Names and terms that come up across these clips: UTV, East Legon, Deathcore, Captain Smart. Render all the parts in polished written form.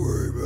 Screaming.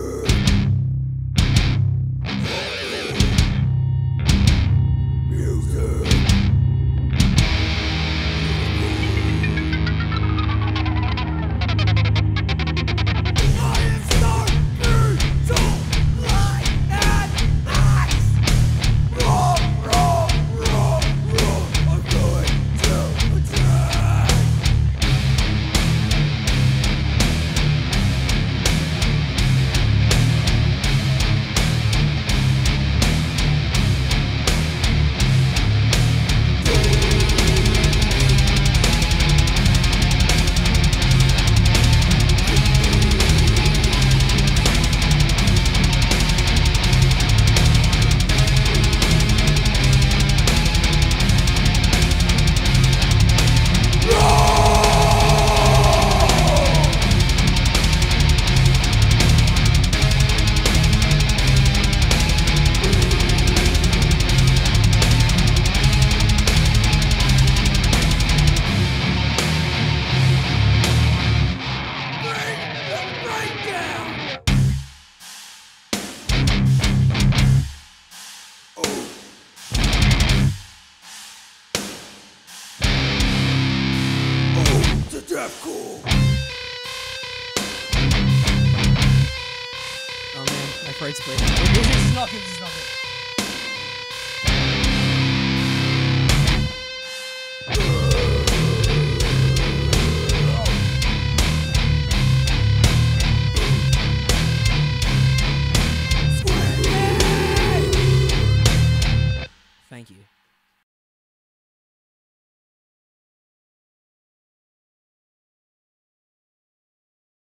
Deathcore. Oh man, my throat's bleeding. This is not good.